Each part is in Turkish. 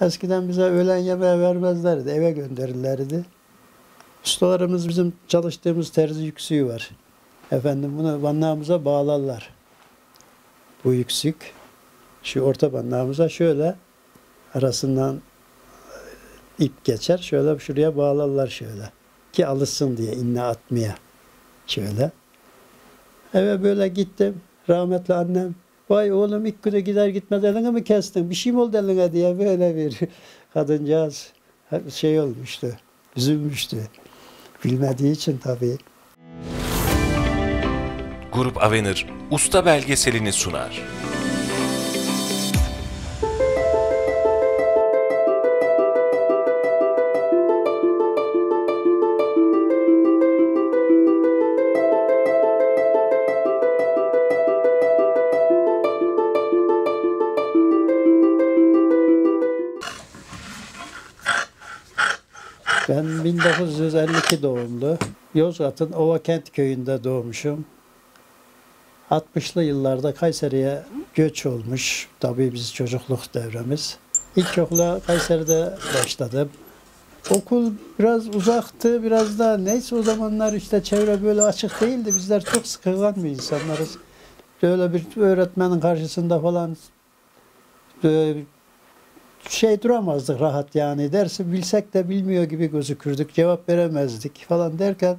Eskiden bize öğlen yemeği vermezlerdi, eve gönderirlerdi. Ustalarımız bizim çalıştığımız terzi yüksüğü var. Efendim bunu bandağımıza bağlarlar. Bu yüksük, şu orta bandağımıza şöyle arasından ip geçer, şöyle şuraya bağlarlar şöyle. Ki alışsın diye, inne atmaya şöyle. Eve böyle gittim, rahmetli annem. Vay oğlum ilk güne gider gitmez elini mi kestin? Bir şey mi oldu eline diye böyle bir kadıncağız şey olmuştu, üzülmüştü. Bilmediği için tabii. Grup Avenir usta belgeselini sunar. Ben 1952 doğumlu, Yozgat'ın Ovakent köyünde doğmuşum. 60'lı yıllarda Kayseri'ye göç olmuş, tabii biz çocukluk devremiz. İlk okula Kayseri'de başladım. Okul biraz uzaktı, biraz da neyse o zamanlar işte çevre böyle açık değildi. Bizler çok sıkılgan bir insanlarız. Böyle bir öğretmenin karşısında falan şey duramazdık rahat yani. Dersi bilsek de bilmiyor gibi gözükürdük, cevap veremezdik falan derken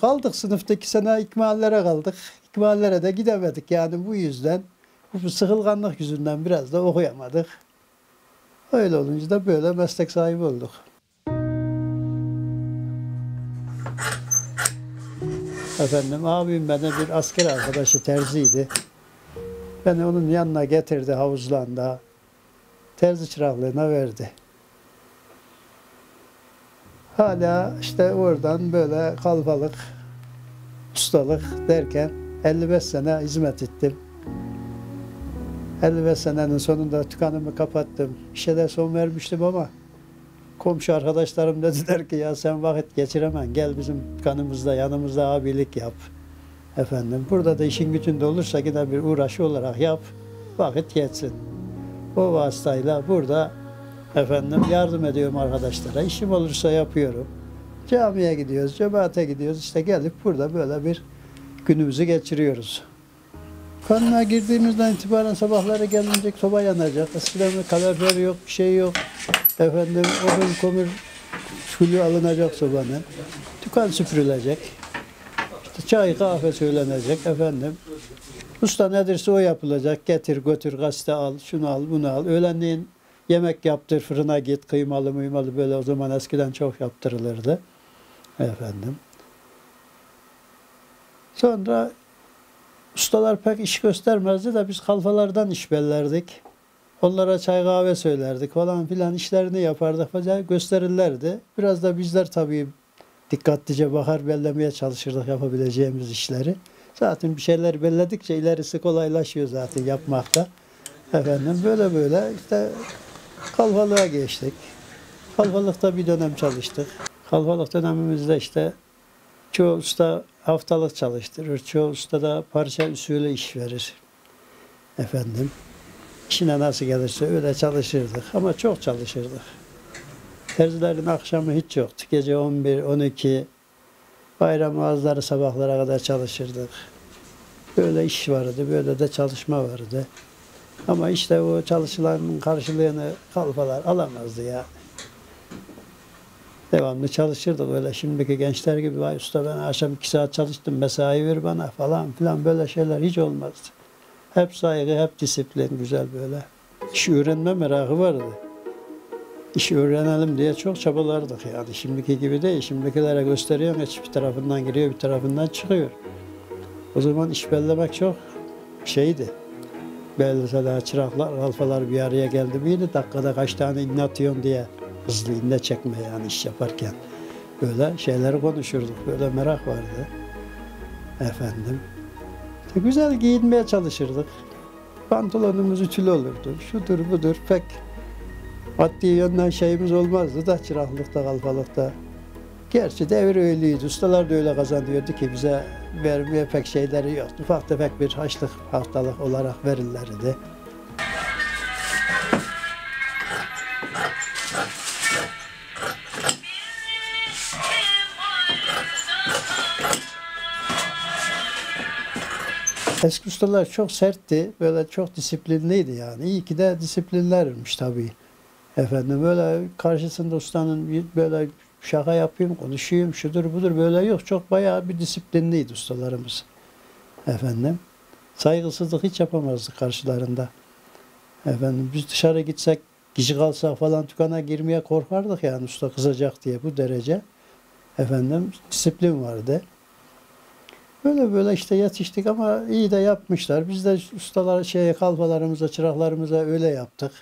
kaldık sınıfta 2 sene ikmallere kaldık. İkmallere de gidemedik yani bu yüzden, bu sıkılganlık yüzünden biraz da okuyamadık. Öyle olunca da böyle meslek sahibi olduk. Efendim abim bana bir asker arkadaşı terziydi. Beni onun yanına getirdi havuzlanda. Terzi çıraklığına verdi. Hala işte oradan böyle kalfalık, ustalık derken 55 sene hizmet ettim. 55 senenin sonunda dükkanımı kapattım. İşe de son vermiştim ama komşu arkadaşlarım dediler ki ya sen vakit geçiremem, gel bizim dükkanımızda yanımızda abilik yap. Efendim burada da işin gücünde olursa yine bir uğraşı olarak yap, vakit geçsin. O vasıtayla burada efendim yardım ediyorum arkadaşlara. İşim olursa yapıyorum. Camiye gidiyoruz, cemaate gidiyoruz. İşte gelip burada böyle bir günümüzü geçiriyoruz. Kanuna girdiğimizden itibaren sabahları gelinecek, soba yanacak. Eskiden kalorifer yok, bir şey yok. Efendim odun kömür külü alınacak sobanın. Dükkan süpürülecek. İşte çay, kahve söylenecek efendim. Usta nedirse o yapılacak. Getir, götür, gazete al, şunu al, bunu al. Öğlenleyin yemek yaptır, fırına git, kıymalı, mıymalı böyle o zaman eskiden çok yaptırılırdı. Efendim. Sonra ustalar pek iş göstermezdi de biz kalfalardan iş bellerdik. Onlara çay kahve söylerdik falan filan işlerini yapardık falan gösterirlerdi. Biraz da bizler tabii dikkatlice bakar bellemeye çalışırdık yapabileceğimiz işleri. Zaten bir şeyler belledikçe ilerisi kolaylaşıyor zaten yapmakta. Efendim böyle böyle işte kalfalığa geçtik. Kalfalıkta bir dönem çalıştık. Kalfalık dönemimizde işte çoğu usta haftalık çalıştırır. Çoğu usta da parça usulü iş verir. Efendim işine nasıl gelirse öyle çalışırdık ama çok çalışırdık. Terzilerin akşamı hiç yoktu. Gece 11, 12 bayram ağızları sabahlara kadar çalışırdık. Böyle iş vardı, böyle de çalışma vardı. Ama işte o çalışılanın karşılığını kalfalar alamazdı yani. Devamlı çalışırdık öyle şimdiki gençler gibi. Vay usta ben akşam 2 saat çalıştım, mesai ver bana falan filan böyle şeyler hiç olmazdı. Hep saygı, hep disiplin güzel böyle. İş öğrenme merakı vardı. İşi öğrenelim diye çok çabalardık yani. Şimdiki gibi değil. Şimdikilere gösteriyorsun, bir tarafından giriyor, bir tarafından çıkıyor. O zaman iş bellemek çok şeydi. Belleseler, çıraklar, alfalar bir araya geldi miydi? Dakikada kaç tane inne atıyorsun diye hızlı inne çekme yani iş yaparken. Böyle şeyleri konuşurduk. Böyle merak vardı. Efendim. İşte güzel giyinmeye çalışırdık. Pantolonumuz ütülü olurdu. Şudur budur pek maddi yönden şeyimiz olmazdı da çıraklıkta, kalfalıkta. Gerçi devir öyleydi, ustalar da öyle kazanıyordu ki bize vermeye pek şeyleri yoktu. Ufak tefek bir haçlık, haftalık olarak verirlerdi. Eski ustalar çok sertti, böyle çok disiplinliydi yani. İyi ki de disiplinlermiş tabii. Efendim böyle karşısında ustanın böyle şaka yapayım, konuşayım, şudur budur böyle yok. Çok bayağı bir disiplinliydi ustalarımız. Efendim saygısızlık hiç yapamazdık karşılarında. Efendim biz dışarı gitsek, kişi kalsak falan dükkana girmeye korkardık yani usta kızacak diye bu derece. Efendim disiplin vardı. Böyle böyle işte yetiştik ama iyi de yapmışlar. Biz de ustalar kalfalarımıza, çıraklarımıza öyle yaptık.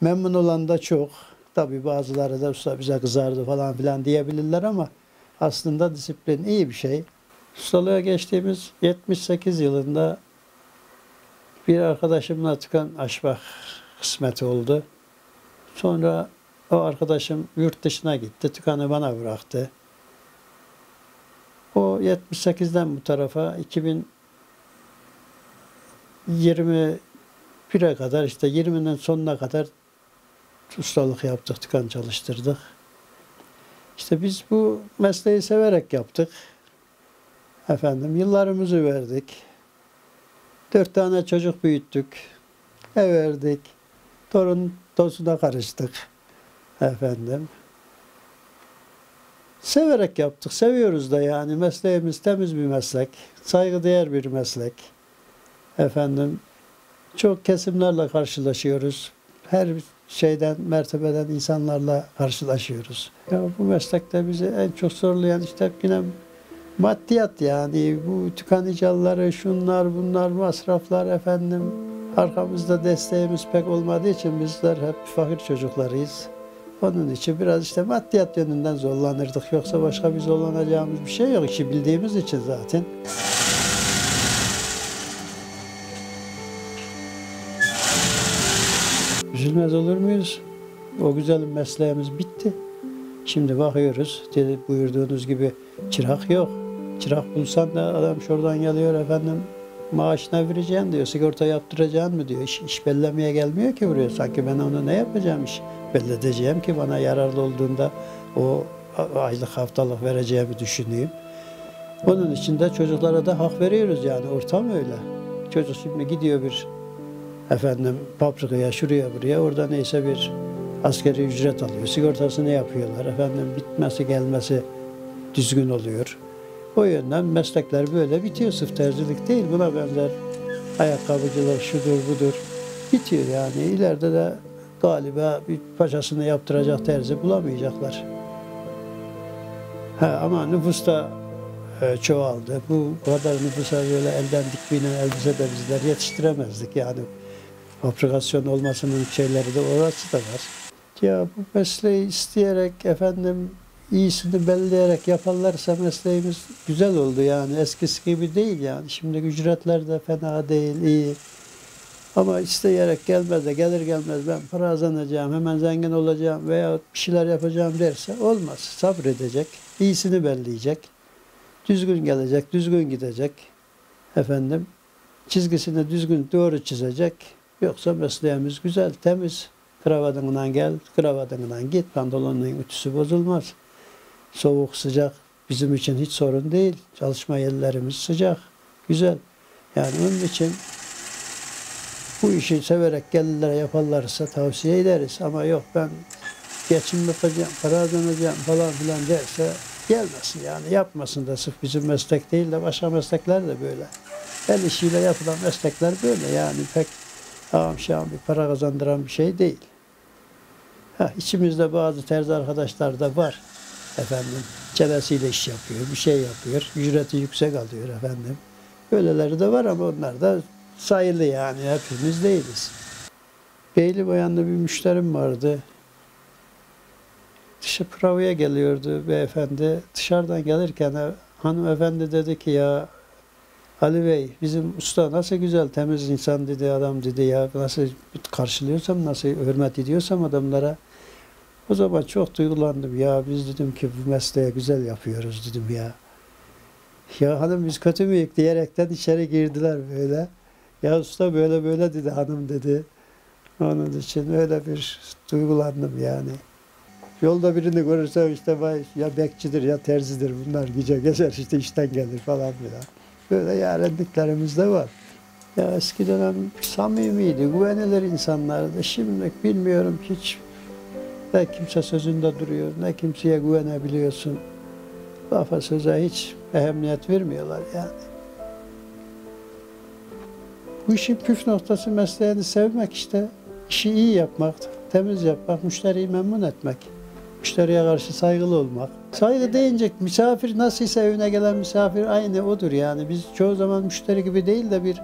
Memnun olan da çok. Tabii bazıları da usta bize kızardı falan filan diyebilirler ama aslında disiplin iyi bir şey. Ustalığa geçtiğimiz 78 yılında bir arkadaşımla tıkan açmak kısmeti oldu. Sonra o arkadaşım yurt dışına gitti, tükanı bana bıraktı. O 78'den bu tarafa 2021'e kadar işte 20'nin sonuna kadar ustalık yaptık, tükan çalıştırdık. İşte biz bu mesleği severek yaptık. Efendim yıllarımızı verdik. 4 tane çocuk büyüttük. Ev verdik. Torun tosuna karıştık. Efendim. Severek yaptık. Seviyoruz da yani. Mesleğimiz temiz bir meslek. Saygıdeğer bir meslek. Efendim. Çok kesimlerle karşılaşıyoruz. Her şeyden, mertebeden insanlarla karşılaşıyoruz. Ya bu meslekte bizi en çok zorlayan işte yine maddiyat yani. Bu tükanicaları, şunlar, bunlar, masraflar efendim. Arkamızda desteğimiz pek olmadığı için bizler hep fakir çocuklarıyız. Onun için biraz işte maddiyat yönünden zorlanırdık. Yoksa başka bir zorlanacağımız bir şey yok. İşi bildiğimiz için zaten. Üzülmez olur muyuz? O güzel mesleğimiz bitti. Şimdi bakıyoruz, buyurduğunuz gibi çırak yok. Çırak bulsan da adam şuradan geliyor efendim, maaşına vereceğim diyor, sigorta yaptıracaksın mı diyor. İş bellemeye gelmiyor ki buraya, sanki ben onu ne yapacağım iş belledeceğim ki bana yararlı olduğunda o aylık haftalık vereceğimi düşüneyim. Onun için de çocuklara da hak veriyoruz yani, ortam öyle. Çocuk şimdi gidiyor bir efendim fabrikaya, şuraya buraya, orada neyse bir askeri ücret alıyor, sigortasını yapıyorlar efendim, bitmesi gelmesi düzgün oluyor. O yönden meslekler böyle bitiyor. Sırf terzilik değil, buna benzer ayakkabıcılar şudur budur bitiyor yani. İleride de galiba bir paçasını yaptıracak terzi bulamayacaklar. Ha, ama nüfus da çoğaldı. Bu kadar nüfusa böyle elden dikmeyle elbise de bizler yetiştiremezdik yani. Fabrikasyon olmasının şeyleri de orası da var. Ya bu mesleği isteyerek efendim iyisini belleyerek yaparlarsa mesleğimiz güzel oldu yani, eskisi gibi değil yani. Şimdi ücretler de fena değil, iyi. Ama isteyerek gelmez de gelir gelmez ben para kazanacağım, hemen zengin olacağım veya bir şeyler yapacağım derse olmaz. Sabredecek, iyisini belleyecek, düzgün gelecek, düzgün gidecek. Efendim çizgisini düzgün doğru çizecek. Yoksa mesleğimiz güzel, temiz. Kravatından gel, kravatından git, pantolonun ütüsü bozulmaz. Soğuk, sıcak bizim için hiç sorun değil. Çalışma yerlerimiz sıcak, güzel. Yani onun için bu işi severek gelirler yaparlarsa tavsiye ederiz. Ama yok ben geçim yapacağım, para kazanacağım falan filan derse gelmesin yani, yapmasın da. Sırf bizim meslek değil de başka meslekler de böyle. El işiyle yapılan meslekler böyle yani, pek ağam şaham bir para kazandıran bir şey değil. Ha, içimizde bazı terzi arkadaşlar da var. Efendim çevesiyle iş yapıyor, bir şey yapıyor, ücreti yüksek alıyor efendim. Öyleleri de var ama onlar da sayılı yani, hepimiz değiliz. Beylibayan'da bir müşterim vardı. Dışı provaya geliyordu beyefendi. Dışarıdan gelirken hanımefendi dedi ki ya Ali Bey, bizim usta nasıl güzel, temiz insan dedi, adam dedi ya, nasıl karşılıyorsam, nasıl hürmet ediyorsam adamlara. O zaman çok duygulandım ya, biz dedim ki bu mesleği güzel yapıyoruz dedim ya. Ya hanım biz kötü müyük diyerekten içeri girdiler böyle. Ya usta böyle böyle dedi hanım dedi. Onun için öyle bir duygulandım yani. Yolda birini görürsem işte ya bekçidir ya terzidir bunlar gece gezer işte işten gelir falan filan. Böyle yarenliklerimiz de var. Ya eskiden hem samimiydi, güvenilir insanlardı. Şimdi bilmiyorum hiç ne kimse sözünde duruyor, ne kimseye güvenebiliyorsun. Lafa söze hiç ehemmiyet vermiyorlar yani. Bu işin püf noktası mesleğini sevmek işte. İşi iyi yapmak, temiz yapmak, müşteriyi memnun etmek. Müşteriye karşı saygılı olmak. Saygı deyince misafir nasılsa evine gelen misafir aynı odur yani. Biz çoğu zaman müşteri gibi değil de bir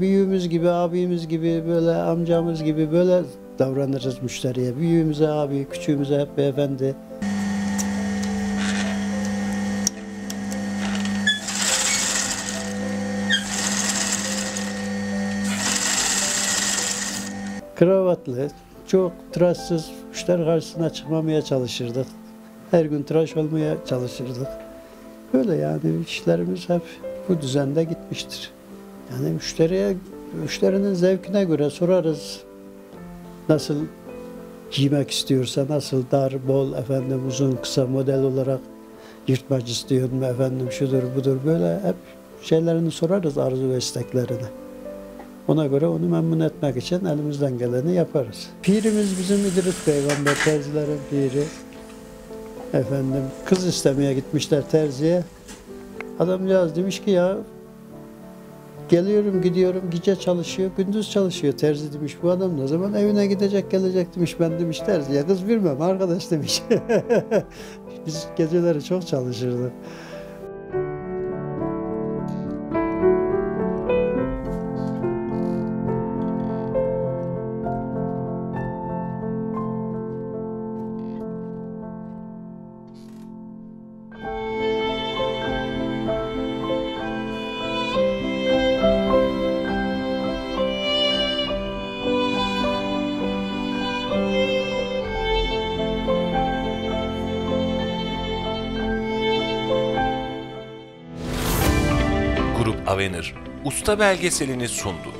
büyüğümüz gibi, abimiz gibi, böyle amcamız gibi böyle davranırız müşteriye. Büyüğümüze abi, küçüğümüze hep beyefendi. Kravatlı, çok tıraşsız müşteri karşısına çıkmamaya çalışırdık. Her gün tıraş olmaya çalışırdık. Böyle yani işlerimiz hep bu düzende gitmiştir. Yani müşterinin zevkine göre sorarız. Nasıl giymek istiyorsa, nasıl dar, bol, uzun, kısa model olarak yırtmaç istiyor mu, şudur, budur, böyle hep şeylerini sorarız, arzu ve isteklerini. Ona göre onu memnun etmek için elimizden geleni yaparız. Pirimiz bizim İdris Peygamber, terzilerin piri. Kız istemeye gitmişler terziye. Adamcağız demiş ki ya, geliyorum gidiyorum, gece çalışıyor, gündüz çalışıyor terzi demiş. Bu adam ne zaman evine gidecek gelecek demiş, ben demiş terziye kız vermem arkadaş demiş. Biz geceleri çok çalışırdık. Grup Avenir Usta belgeselini sundu.